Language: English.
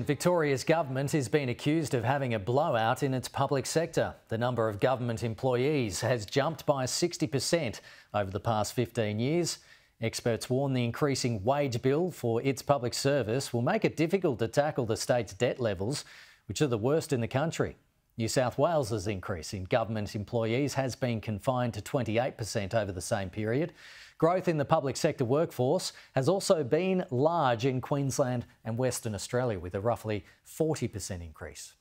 Victoria's government is being accused of having a blowout in its public sector. The number of government employees has jumped by 60% over the past 15 years. Experts warn the increasing wage bill for its public service will make it difficult to tackle the state's debt levels, which are the worst in the country. New South Wales's increase in government employees has been confined to 28% over the same period. Growth in the public sector workforce has also been large in Queensland and Western Australia, with a roughly 40% increase.